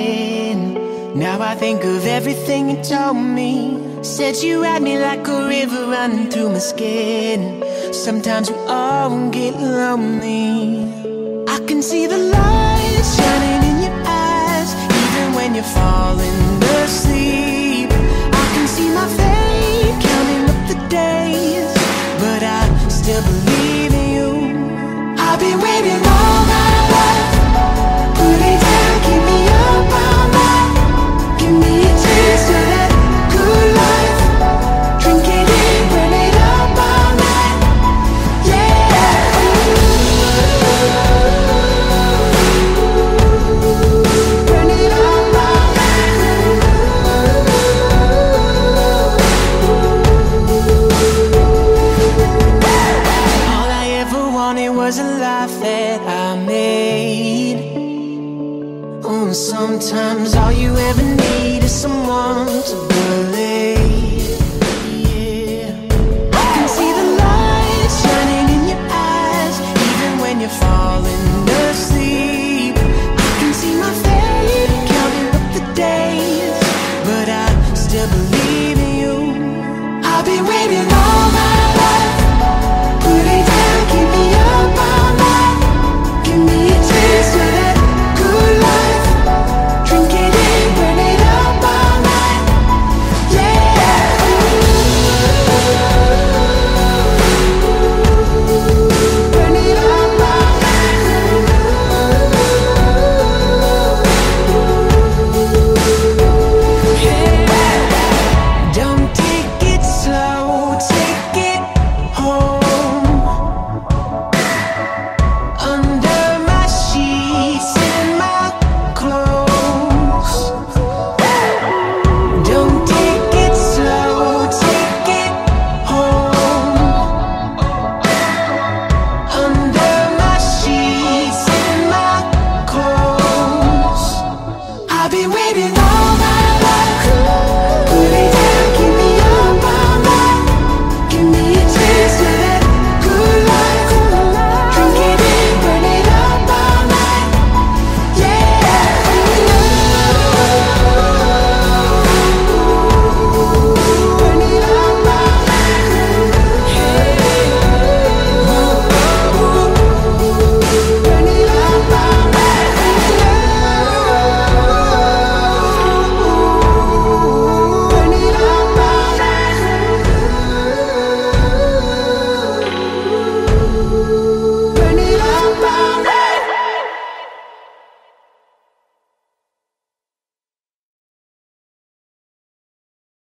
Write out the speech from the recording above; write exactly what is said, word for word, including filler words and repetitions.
in. Now I think of everything you told me. Said you had me like a river running through my skin. Sometimes we all get lonely. I can see the light shining in your eyes, even when you're falling asleep. I can see my fate counting up the days, but I still believe in you. I've been waiting all my life. Put it down, keep me up all night. Give me a chance to that good life. Drink it in, burn it up all night. Yeah. Burn it up all night. All I ever wanted was a life that I made. Sometimes all you ever need is someone to believe. Yeah. I can see the light shining in your eyes, even when you're falling asleep. I can see my fate counting up the days, but I still believe in you. I've been waiting all my life. Put it down, keep me up all night. Give me a chance to that good life. I've been waiting.